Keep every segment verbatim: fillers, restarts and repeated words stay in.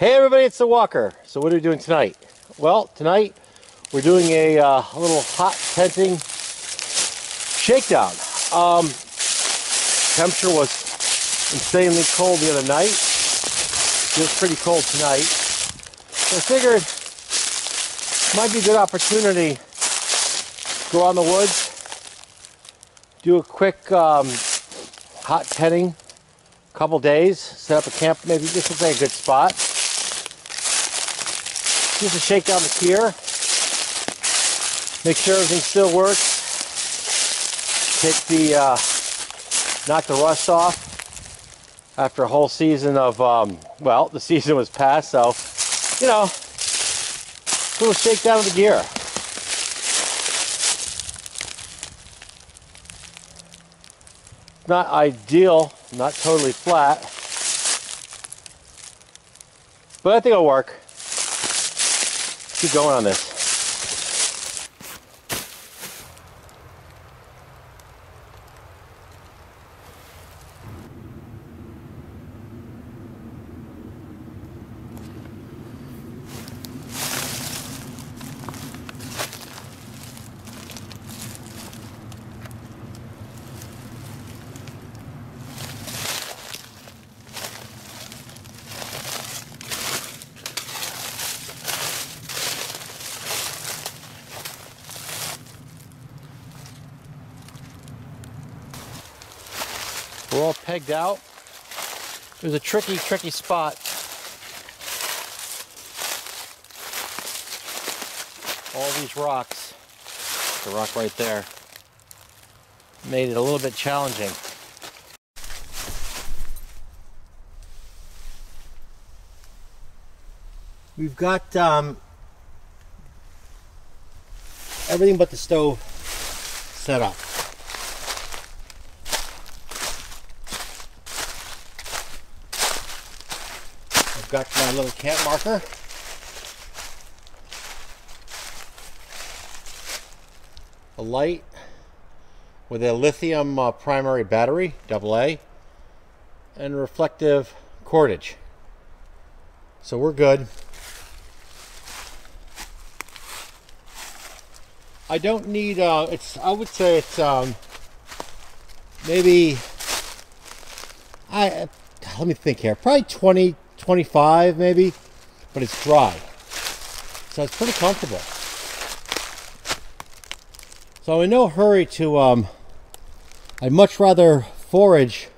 Hey everybody, it's the Walker. So what are we doing tonight? Well, tonight we're doing a, uh, a little hot tenting shakedown. Um, temperature was insanely cold the other night. It was pretty cold tonight. So I figured it might be a good opportunity to go out in the woods, do a quick um, hot tenting, couple days, set up a camp. Maybe this is a good spot. Just to shake down the gear, make sure everything still works, take the, uh, knock the rust off after a whole season of, um, well, the season was past, so, you know, a little shake down of the gear. Not ideal, not totally flat, but I think it'll work. Keep going on this. We're all pegged out. It was a tricky, tricky spot. All these rocks. The rock right there made it a little bit challenging. We've got um, everything but the stove set up. Got my little camp marker. A light with a lithium uh, primary battery, double A, and reflective cordage. So we're good. I don't need, uh, it's, I would say it's um, maybe, I let me think here, probably twenty, twenty-five maybe, but it's dry, so it's pretty comfortable. So I'm in no hurry to, um, I'd much rather forage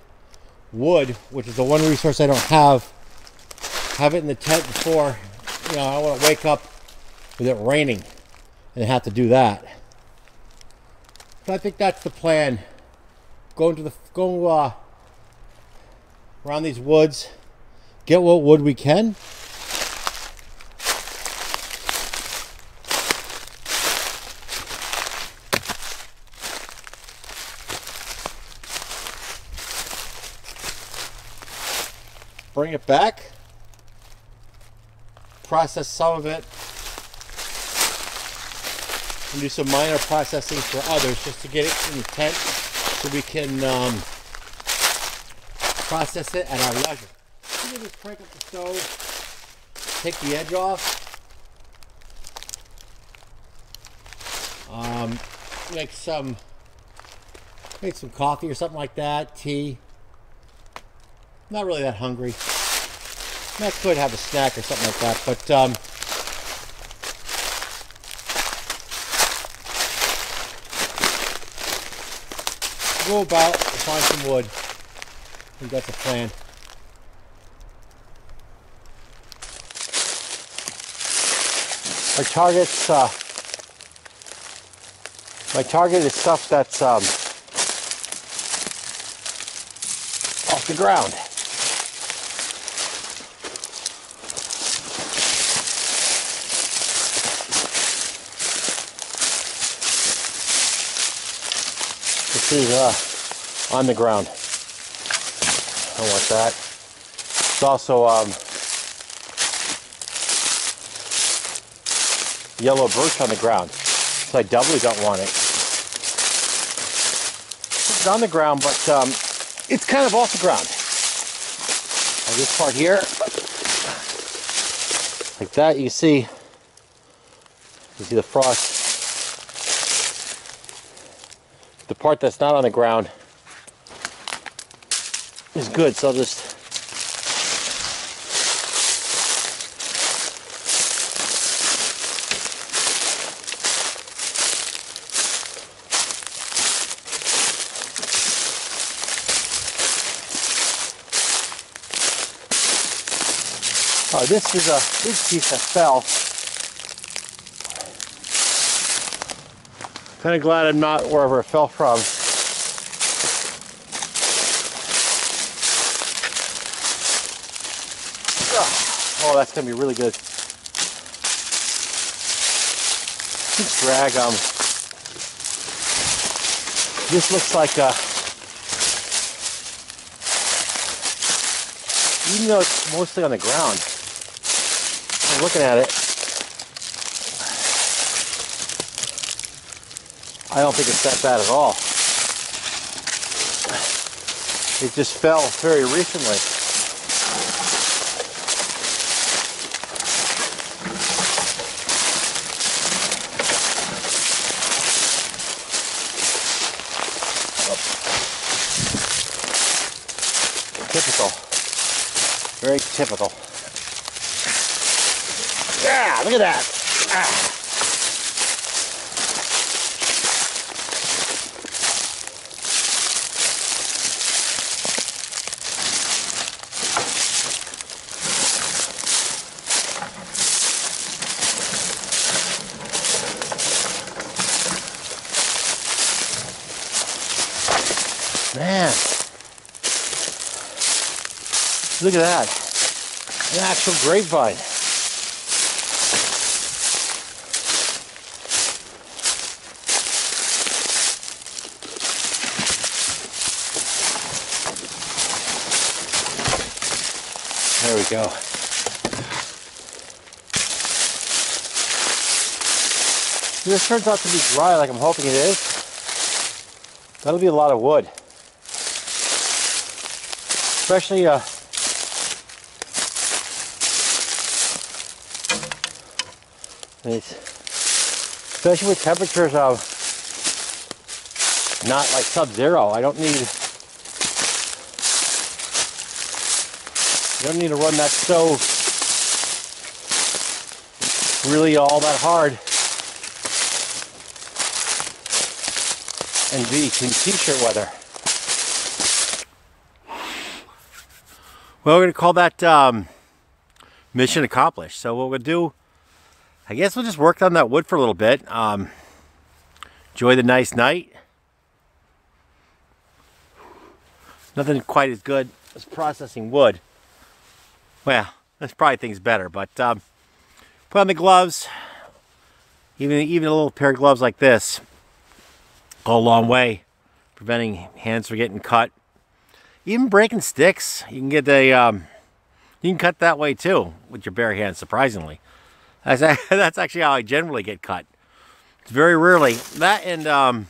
wood, which is the one resource I don't have, have it in the tent before, you know, I don't want to wake up with it raining and have to do that. So I think that's the plan, going to the, go uh, around these woods, get what wood we can. Bring it back. Process some of it. And do some minor processing for others just to get it in the tent so we can um, process it at our leisure. I'm going to just crank up the stove, take the edge off, um, make some, make some coffee or something like that, tea. Not really that hungry. I could have a snack or something like that, but um, go about and find some wood. I think that's the plan. My target's, uh, my target is stuff that's um, off the ground. This is uh, on the ground. I don't want that. It's also um, yellow birch on the ground, so I doubly don't want it. It's on the ground, but um, it's kind of off the ground. This part here, like that. You can see, you can see the frost. The part that's not on the ground is good, so I'll just Oh, this is a big piece that fell. Kind of glad I'm not wherever it fell from. Oh, that's going to be really good. Just drag them. Um, this looks like a... Even though it's mostly on the ground, I'm looking at it, I don't think it's that bad at all. It just fell very recently. Oh. Typical. Very typical. Yeah, look at that. Ah. Man. Look at that. An actual grapevine. There we go. This turns out to be dry like I'm hoping it is. That'll be a lot of wood. Especially uh, especially with temperatures of not like sub-zero. I don't need You don't need to run that stove really all that hard and be in t-shirt weather. Well, we're going to call that um, mission accomplished. So what we'll do, I guess we'll just work on that wood for a little bit. Um, enjoy the nice night. Nothing quite as good as processing wood. Well, that's probably things better, but um, put on the gloves. Even even a little pair of gloves like this go a long way, preventing hands from getting cut. Even breaking sticks, you can get a um, you can cut that way too with your bare hands. Surprisingly, that's that's actually how I generally get cut. It's very rarely that and um,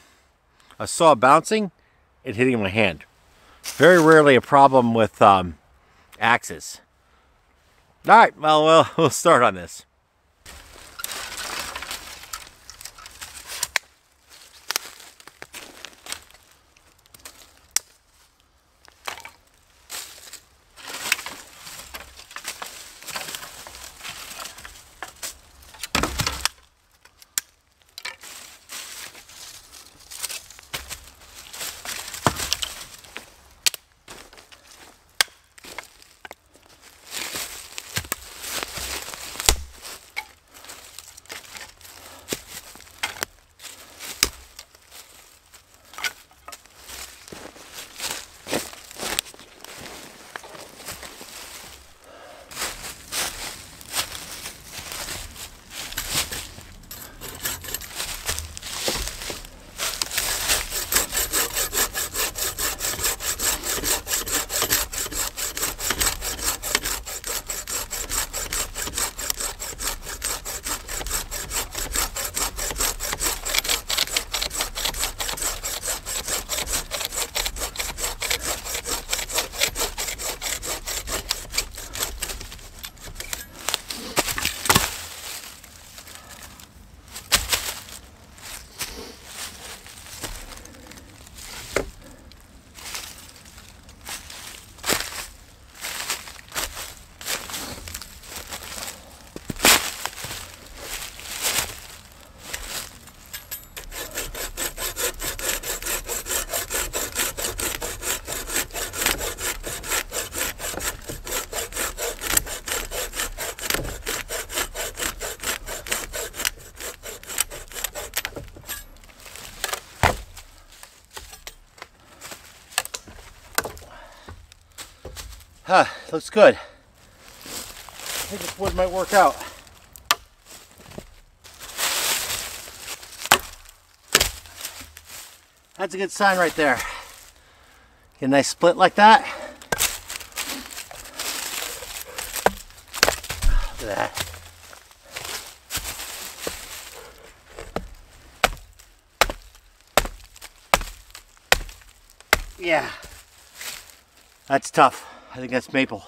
a saw bouncing and hitting my hand. Very rarely a problem with um, axes. All right, well, well, we'll start on this. Huh, looks good. I think this wood might work out. That's a good sign right there. Get a nice split like that. Look at that. Yeah, that's tough. I think that's maple.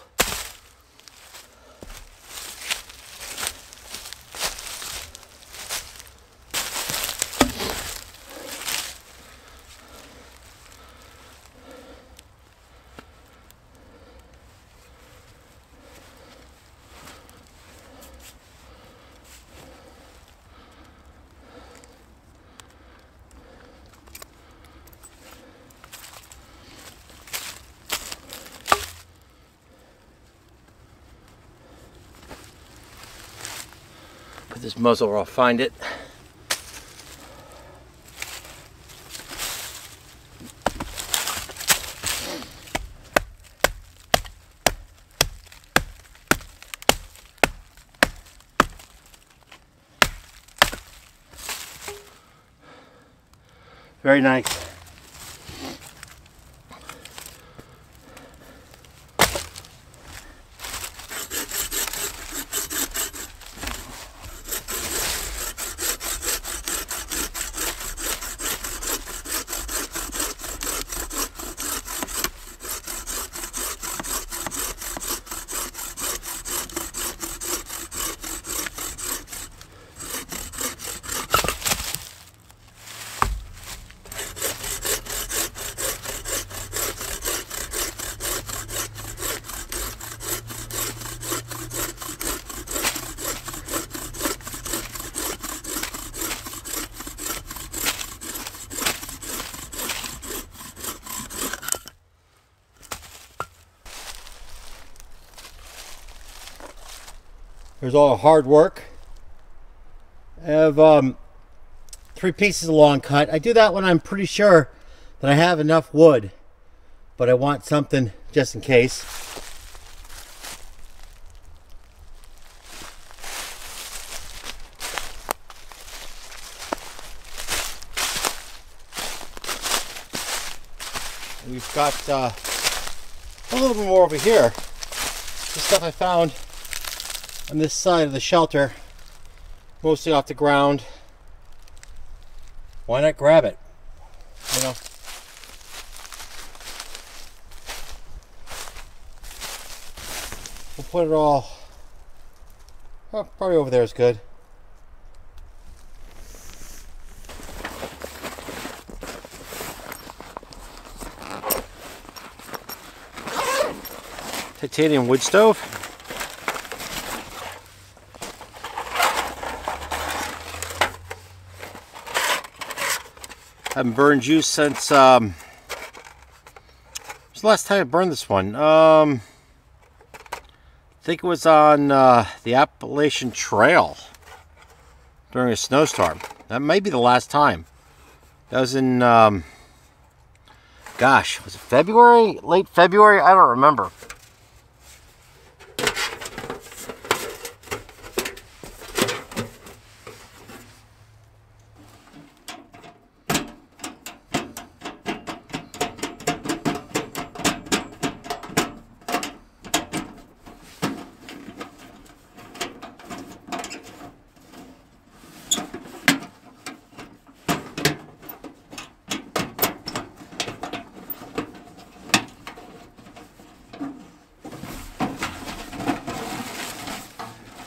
This muzzle where I'll find it. Very nice. There's all the hard work. I have um, three pieces of long cut. I do that when I'm pretty sure that I have enough wood, but I want something just in case. And we've got uh, a little bit more over here. The stuff I found on this side of the shelter, mostly off the ground. Why not grab it, you know? We'll put it all, oh, probably over there is good. Titanium wood stove. I haven't burned you since, um, when's the last time I burned this one? Um, I think it was on uh, the Appalachian Trail during a snowstorm. That may be the last time. That was in, um, gosh, was it February? Late February? I don't remember.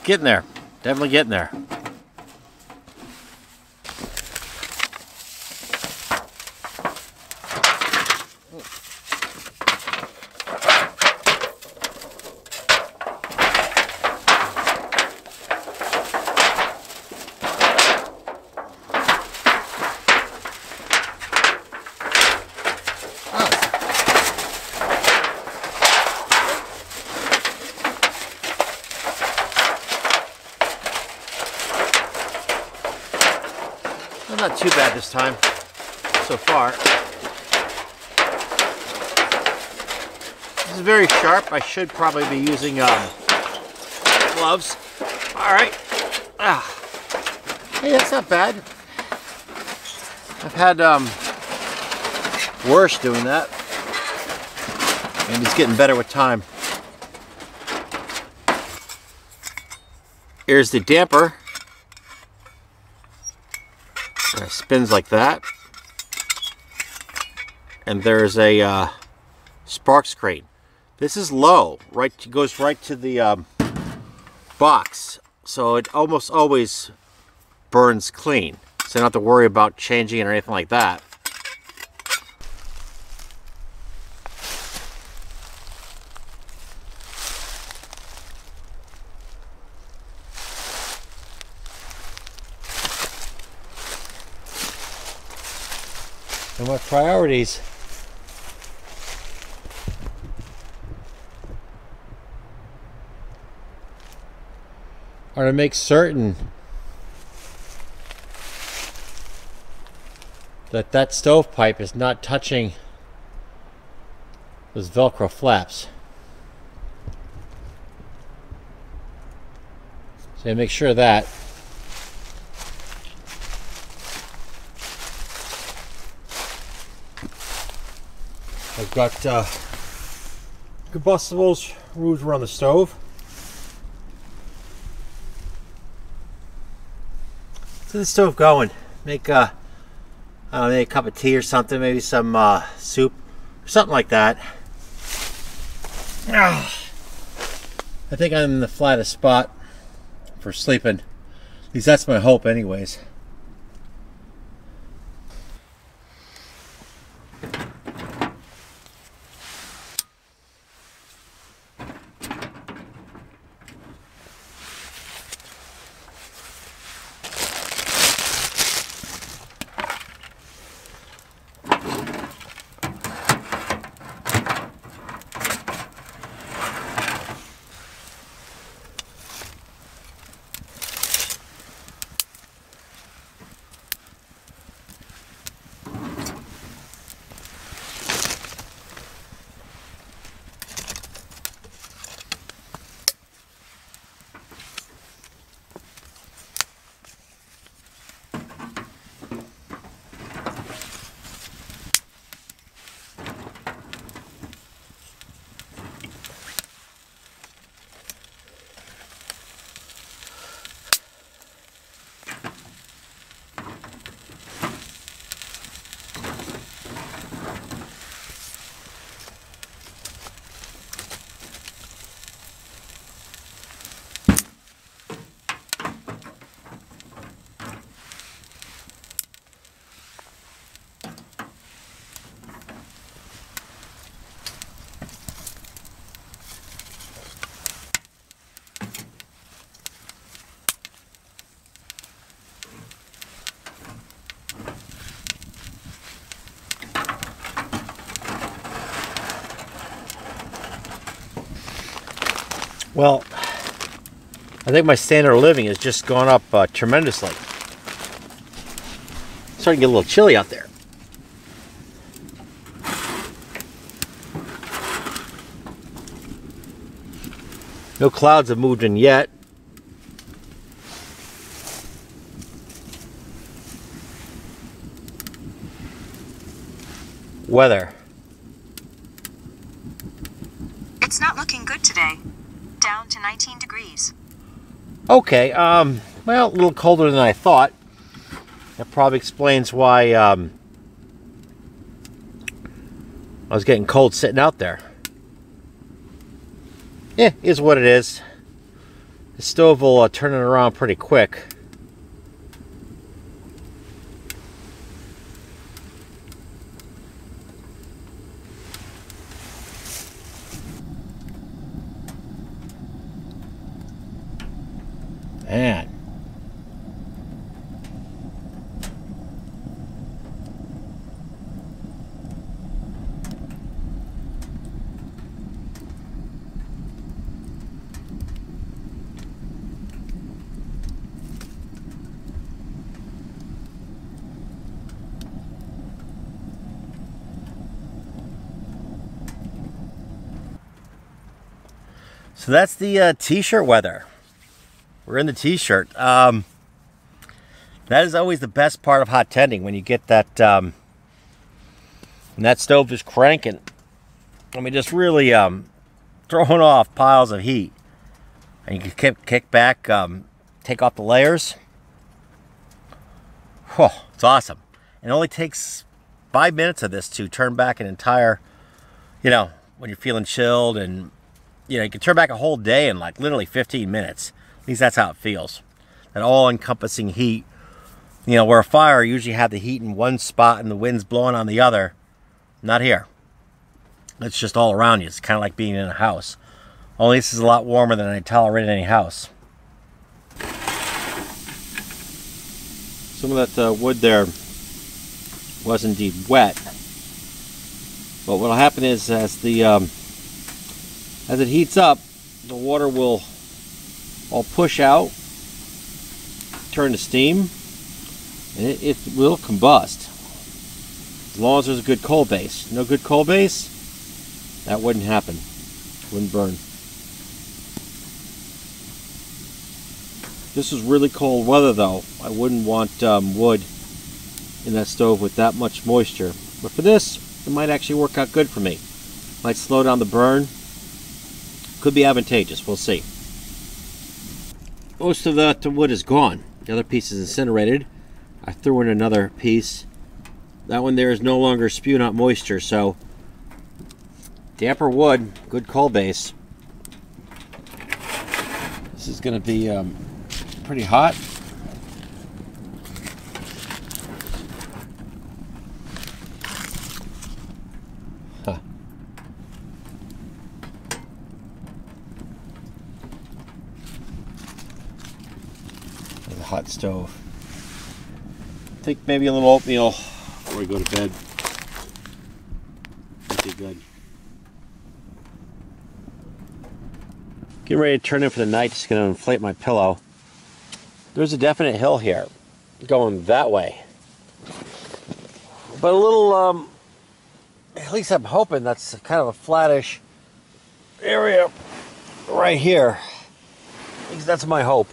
Getting there, definitely getting there. Not too bad this time, so far. This is very sharp. I should probably be using um, gloves. All right. Ah. Hey, that's not bad. I've had um, worse doing that. And it's getting better with time. Here's the damper. It spins like that. And there's a uh, spark screen. This is low, right? Goes right to the um, box. So it almost always burns clean. So I don't have to worry about changing it or anything like that. And what priorities? Or to make certain that that stovepipe is not touching those Velcro flaps. So you make sure of that. I've got uh, combustibles removed around the stove. The stove going. Make a, I don't know, make a cup of tea or something, maybe some uh, soup or something like that. Ah, I think I'm in the flattest spot for sleeping. At least that's my hope anyways. Well, I think my standard of living has just gone up uh, tremendously. It's starting to get a little chilly out there. No clouds have moved in yet. Weather. It's not looking good today. Down to nineteen degrees. Okay, um, well, a little colder than I thought. That probably explains why um, I was getting cold sitting out there. Yeah, is what it is. The stove will uh, turn it around pretty quick. Man. So that's the uh, t-shirt weather. We're in the t-shirt. Um, that is always the best part of hot tending, when you get that, um, when that stove is cranking. I mean, just really um, throwing off piles of heat. And you can kick, kick back, um, take off the layers. Whoa, it's awesome. It only takes five minutes of this to turn back an entire, you know, when you're feeling chilled and, you know, you can turn back a whole day in like literally fifteen minutes. At least that's how it feels. That all-encompassing heat. You know, where a fire, you usually have the heat in one spot and the wind's blowing on the other. Not here. It's just all around you. It's kind of like being in a house. Only this is a lot warmer than I tolerate in any house. Some of that uh, wood there was indeed wet. But what'll happen is, as the um, as it heats up, the water will all push out, turn to steam, and it, it will combust. As long as there's a good coal base. No good coal base, that wouldn't happen. Wouldn't burn. This is really cold weather, though. I wouldn't want um, wood in that stove with that much moisture. But for this, it might actually work out good for me. Might slow down the burn. Could be advantageous. We'll see. Most of that wood is gone. The other piece is incinerated. I threw in another piece. That one there is no longer spewing out moisture, so damper wood, good coal base. This is going to be um, pretty hot. Huh. There's a hot stove. I think maybe a little oatmeal before we go to bed. That'd be good. Getting ready to turn in for the night, just gonna inflate my pillow. There's a definite hill here, going that way. But a little, um, at least I'm hoping that's kind of a flattish area right here. At least that's my hope.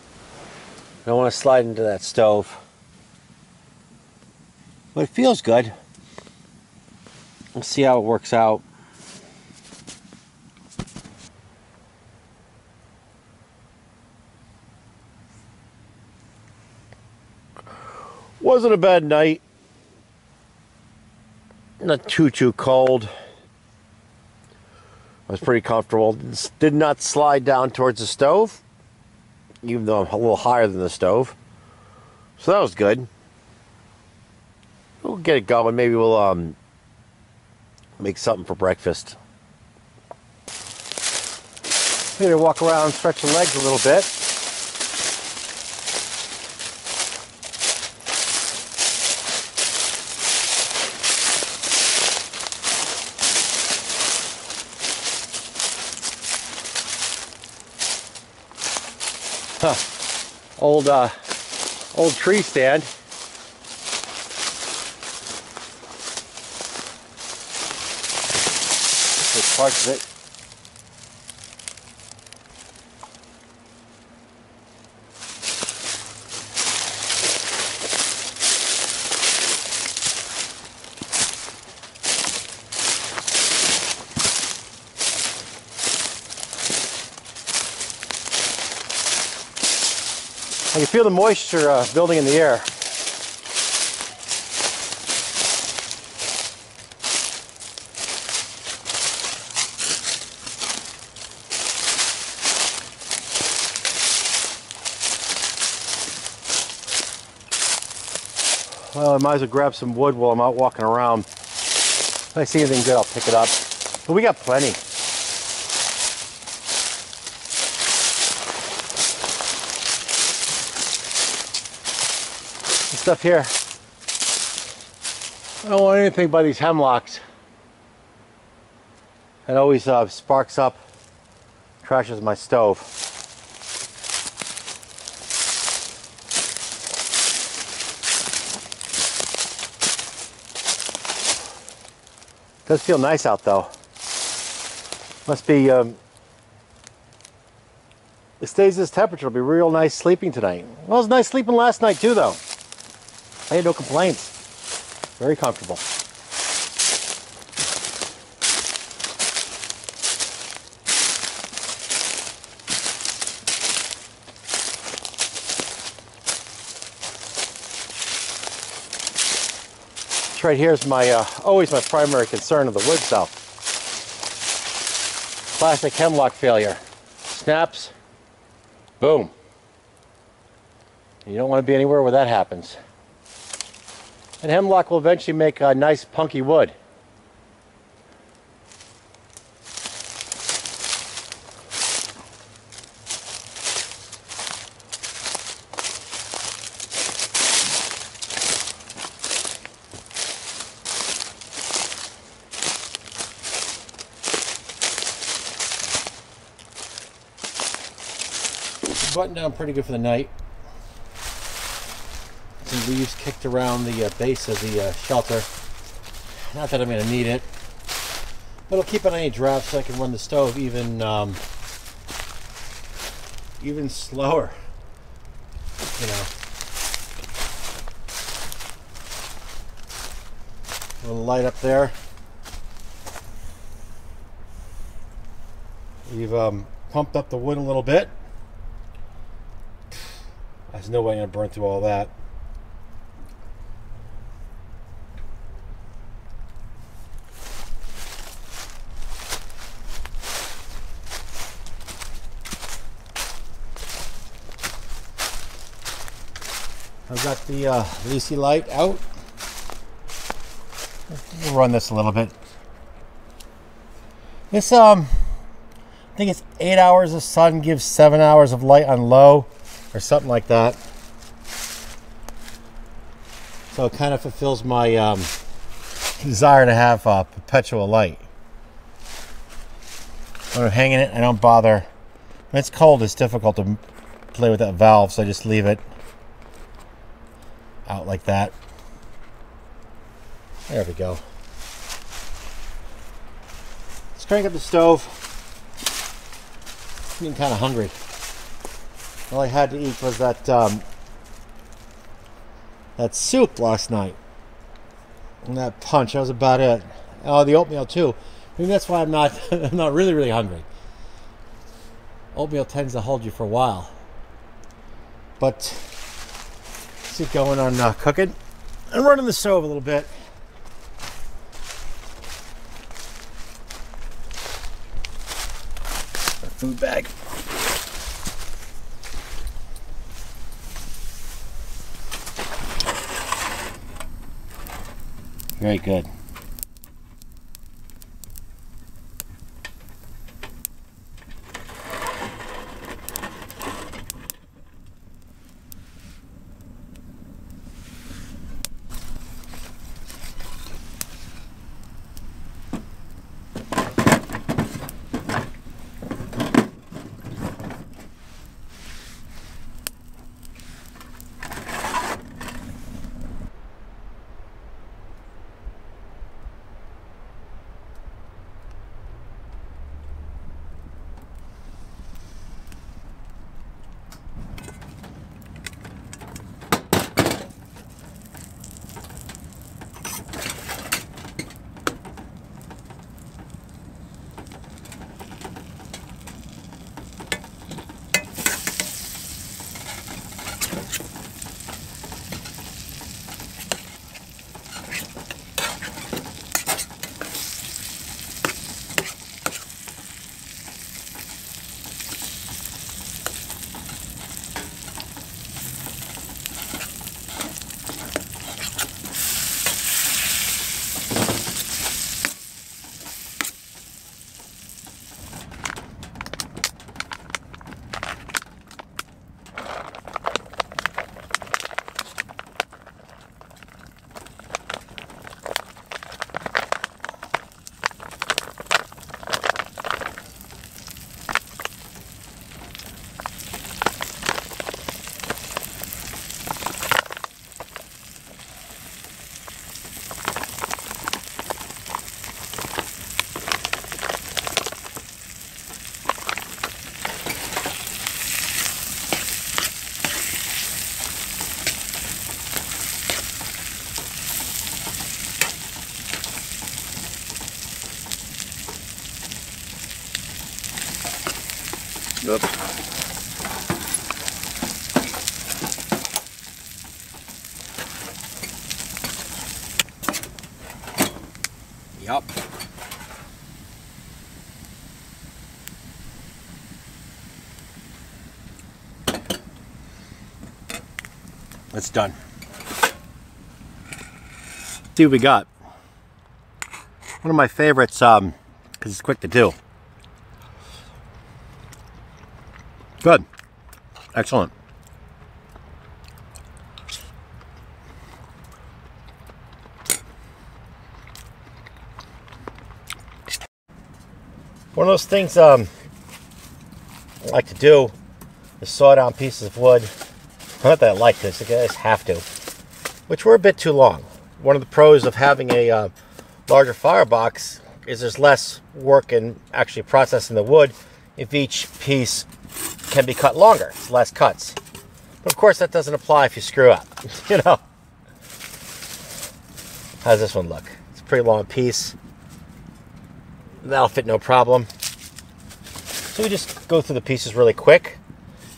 I don't wanna slide into that stove. But it feels good. We'll see how it works out. Wasn't a bad night. Not too, too cold. I was pretty comfortable. Did not slide down towards the stove, even though I'm a little higher than the stove. So that was good. We'll get it going. Maybe we'll um, make something for breakfast. I'm gonna walk around, stretch the legs a little bit. Huh. Old, uh, old tree stand. There's parts of it. I can feel the moisture uh, building in the air. Well, I might as well grab some wood while I'm out walking around. If I see anything good, I'll pick it up. But we got plenty. Stuff here. I don't want anything by these hemlocks. It always uh, sparks up, trashes my stove. Does feel nice out though. Must be um, It stays this temperature. It'll be real nice sleeping tonight. Well, it was nice sleeping last night too, though. I had no complaints. Very comfortable. This right here is my uh, always my primary concern of the wood sow. Classic hemlock failure. Snaps. Boom. You don't want to be anywhere where that happens. And hemlock will eventually make a nice punky wood. Buttoned down pretty good for the night. Some leaves kicked around the uh, base of the uh, shelter. Not that I'm going to need it, but it'll keep it on any draft so I can run the stove even um, even slower. You know, a little light up there. We've um, pumped up the wood a little bit. There's no way I'm going to burn through all that. I've got the uh, L E C light out. We'll run this a little bit. This, um, I think it's eight hours of sun gives seven hours of light on low, or something like that. So it kind of fulfills my um, desire to have uh, perpetual light. When I'm hanging it, I don't bother. When it's cold, it's difficult to play with that valve, so I just leave it out like that. There we go. Let's crank up the stove. I'm getting kind of hungry. All I had to eat was that um, that soup last night and that punch. That was about it. Oh, the oatmeal too. Maybe that's why I'm not I'm not really really hungry. Oatmeal tends to hold you for a while. But let's get going on uh, cooking. I'm running the stove a little bit. A food bag. Very good. Oops. Yup. It's done. See what we got. One of my favorites, um, because it's quick to do. Good. Excellent. One of those things um, I like to do is saw down pieces of wood. Not that I like this, I guess I have to. Which were a bit too long. One of the pros of having a uh, larger firebox is there's less work in actually processing the wood if each piece can be cut longer. It's less cuts. But of course that doesn't apply if you screw up, you know. How's this one look? It's a pretty long piece. That'll fit no problem. So we just go through the pieces really quick.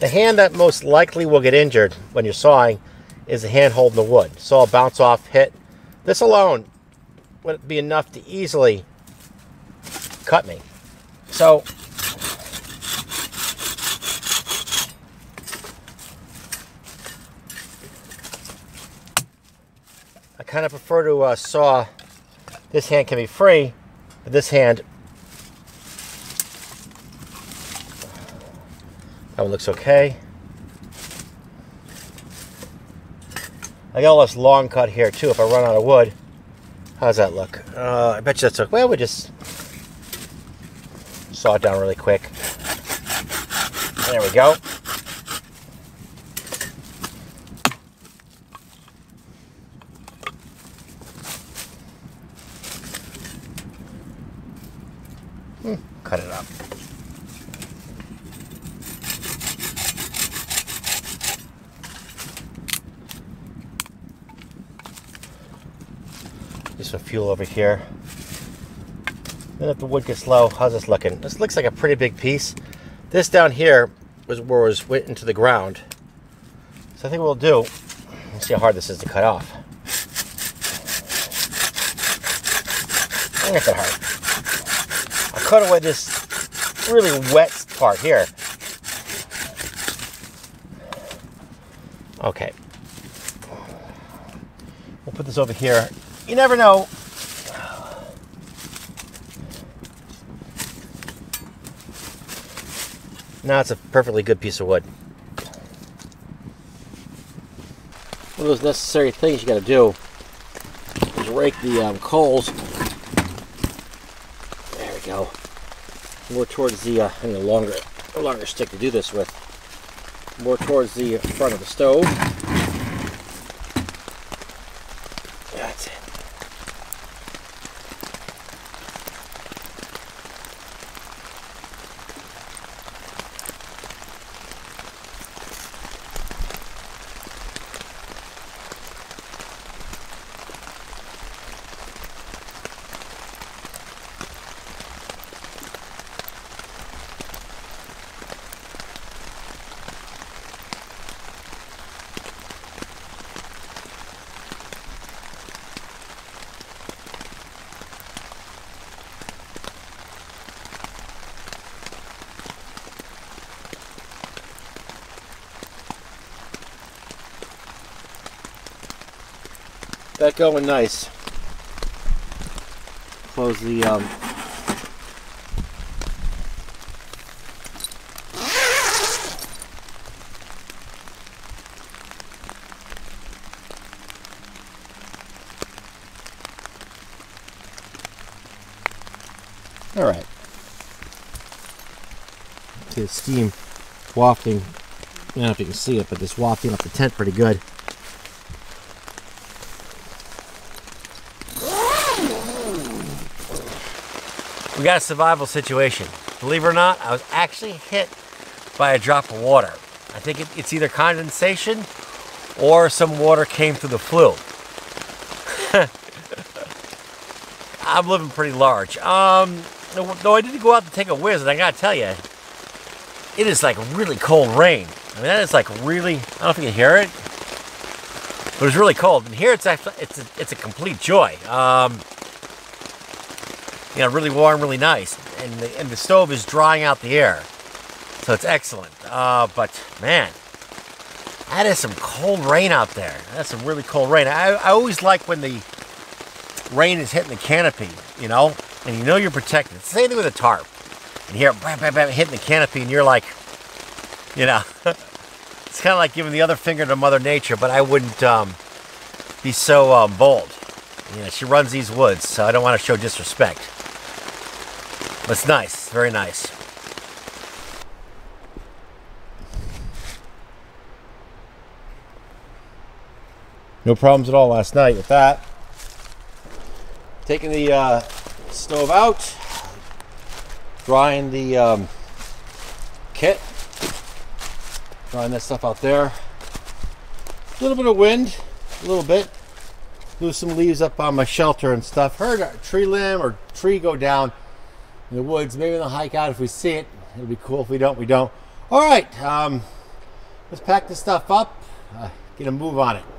The hand that most likely will get injured when you're sawing is the hand holding the wood. So I'll bounce off, hit. This alone would be enough to easily cut me. So I kind of prefer to uh, saw. This hand can be free, but this hand. That one looks okay. I got all this long cut here too if I run out of wood. How's that look? Uh, I bet you that's okay. Well, we just saw it down really quick. There we go. Hmm, cut it up. Some fuel over here. Then if the wood gets low, how's this looking? This looks like a pretty big piece. This down here was where it was went into the ground. So I think what we'll do, let's see how hard this is to cut off. I think it's hard. I'll cut away this really wet part here. Okay. We'll put this over here. You never know. Now it's a perfectly good piece of wood. One of those necessary things you got to do is rake the um, coals. There we go. More towards the uh, and the longer, the longer stick to do this with. More towards the front of the stove. That's it. That going nice. Close the um all right. See the steam wafting. I don't know if you can see it, but it's wafting up the tent pretty good. We got a survival situation. Believe it or not, I was actually hit by a drop of water. I think it, it's either condensation or some water came through the flue. I'm living pretty large. Um, though I did go out to take a whiz, and I gotta tell you, it is like really cold rain. I mean, that is like really, I don't know if you can hear it, but it's really cold. And here it's actually, it's a, it's a complete joy. Um, you know, really warm, really nice. And the, and the stove is drying out the air. So it's excellent. Uh, but man, that is some cold rain out there. That's some really cold rain. I, I always like when the rain is hitting the canopy, you know, and you know you're protected. It's the same thing with a tarp. And here, bam, bam, bam, hitting the canopy, and you're like, you know, it's kind of like giving the other finger to Mother Nature, but I wouldn't um, be so um, bold. You know, she runs these woods, so I don't want to show disrespect. But it's nice, it's very nice. No problems at all last night with that. Taking the uh, stove out. Drying the um, kit, drying that stuff out there. A little bit of wind, a little bit. Blew some leaves up on my shelter and stuff. Heard a tree limb or tree go down in the woods. Maybe we'll hike out if we see it. It'll be cool. If we don't, we don't. All right, um, let's pack this stuff up, uh, get a move on it.